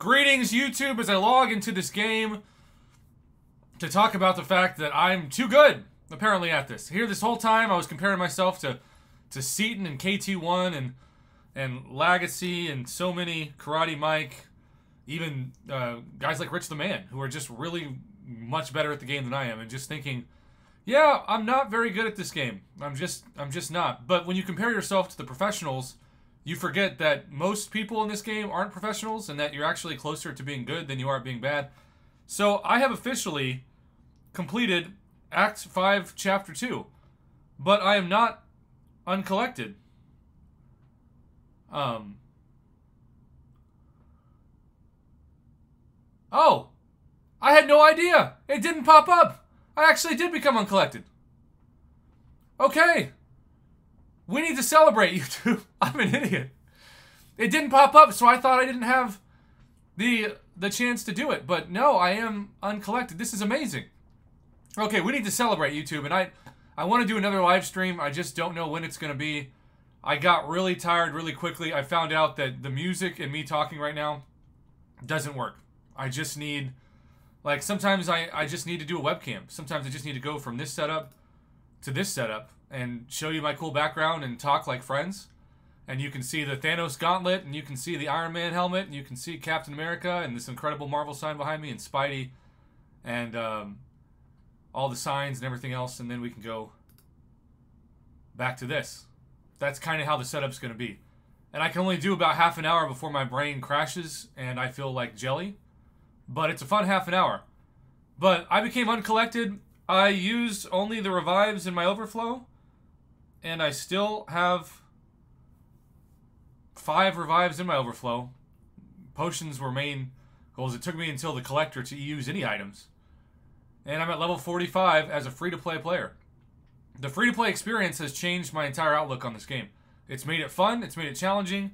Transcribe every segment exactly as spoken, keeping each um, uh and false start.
Greetings, YouTube, as I log into this game to talk about the fact that I'm too good, apparently, at this. Here this whole time, I was comparing myself to, to Seton and K T one and and Legacy and so many, Karate Mike, even uh, guys like Rich the Man, who are just really much better at the game than I am, and just thinking, yeah, I'm not very good at this game. I'm just, I'm just not. But when you compare yourself to the professionals, you forget that most people in this game aren't professionals and that you're actually closer to being good than you are being bad. So I have officially completed Act five, Chapter two, but I am not uncollected. Um. Oh, I had no idea. It didn't pop up. I actually did become uncollected. Okay. We need to celebrate, YouTube. I'm an idiot. It didn't pop up, so I thought I didn't have the the chance to do it. But no, I am uncollected. This is amazing. Okay, we need to celebrate, YouTube. And I, I want to do another live stream. I just don't know when it's going to be. I got really tired really quickly. I found out that the music and me talking right now doesn't work. I just need... Like, sometimes I, I just need to do a webcam. Sometimes I just need to go from this setup to this setup and show you my cool background and talk like friends. And you can see the Thanos gauntlet, and you can see the Iron Man helmet, and you can see Captain America, and this incredible Marvel sign behind me, and Spidey, and um, all the signs and everything else, and then we can go back to this. That's kind of how the setup's going to be. And I can only do about half an hour before my brain crashes, and I feel like jelly. But it's a fun half an hour. But I became uncollected. I used only the revives in my overflow. And I still have five revives in my overflow. Potions were main goals. It took me until the collector to use any items. And I'm at level forty-five as a free-to-play player. The free-to-play experience has changed my entire outlook on this game. It's made it fun. It's made it challenging.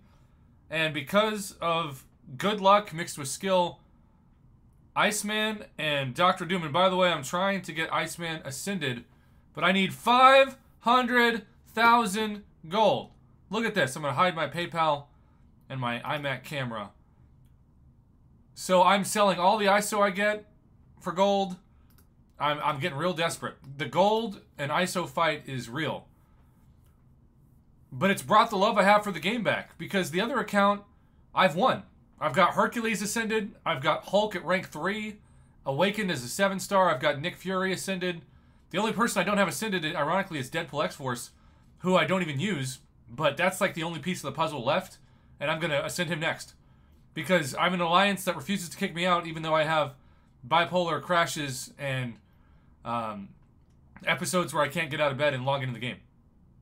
And because of good luck mixed with skill, Iceman and Doctor Doom, and by the way, I'm trying to get Iceman ascended, but I need five hundred thousand gold. Look at this. I'm going to hide my PayPal and my iMac camera. So I'm selling all the I S O I get for gold. I'm, I'm getting real desperate. The gold and I S O fight is real. But it's brought the love I have for the game back, because the other account, I've won. I've got Hercules ascended. I've got Hulk at rank three. Awakened as a seven star. I've got Nick Fury ascended. The only person I don't have ascended, ironically, is Deadpool X-Force, who I don't even use. But that's like the only piece of the puzzle left. And I'm going to ascend him next. Because I'm an alliance that refuses to kick me out, even though I have bipolar crashes and um, episodes where I can't get out of bed and log into the game.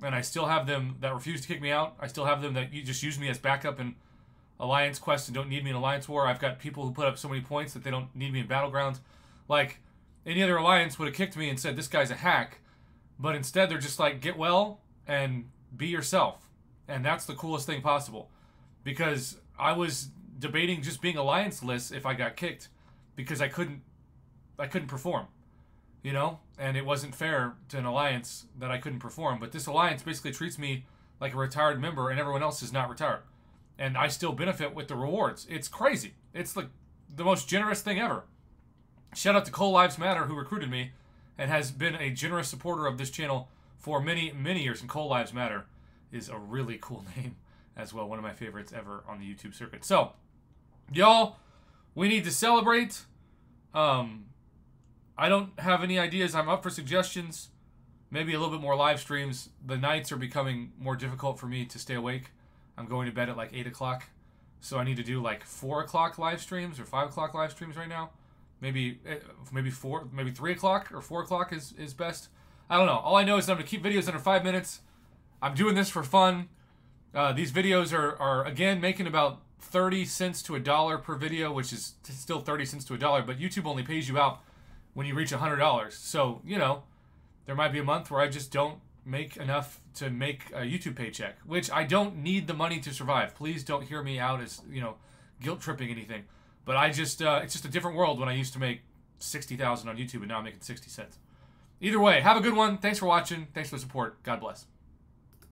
And I still have them that refuse to kick me out. I still have them that you just use me as backup and Alliance quest and don't need me in Alliance War. I've got people who put up so many points that they don't need me in Battlegrounds. Like, any other Alliance would have kicked me and said, this guy's a hack. But instead, they're just like, get well and be yourself. And that's the coolest thing possible. Because I was debating just being Alliance-less if I got kicked. Because I couldn't, I couldn't perform. You know? And it wasn't fair to an Alliance that I couldn't perform. But this Alliance basically treats me like a retired member and everyone else is not retired. And I still benefit with the rewards. It's crazy. It's the, the most generous thing ever. Shout out to Cole Lives Matter, who recruited me and has been a generous supporter of this channel for many, many years. And Cole Lives Matter is a really cool name as well. One of my favorites ever on the YouTube circuit. So, y'all, we need to celebrate. Um, I don't have any ideas. I'm up for suggestions. Maybe a little bit more live streams. The nights are becoming more difficult for me to stay awake. I'm going to bed at like eight o'clock, so I need to do like four o'clock live streams or five o'clock live streams right now. Maybe maybe four, maybe three o'clock or four o'clock is, is best. I don't know. All I know is that I'm going to keep videos under five minutes. I'm doing this for fun. Uh, these videos are, are, again, making about thirty cents to a dollar per video, which is still thirty cents to a dollar, but YouTube only pays you out when you reach one hundred dollars. So, you know, there might be a month where I just don't make enough to make a YouTube paycheck, which I don't need the money to survive. Please don't hear me out as, you know, guilt tripping anything. But I just, uh, it's just a different world when I used to make sixty thousand on YouTube and now I'm making sixty cents. Either way, have a good one. Thanks for watching. Thanks for the support. God bless.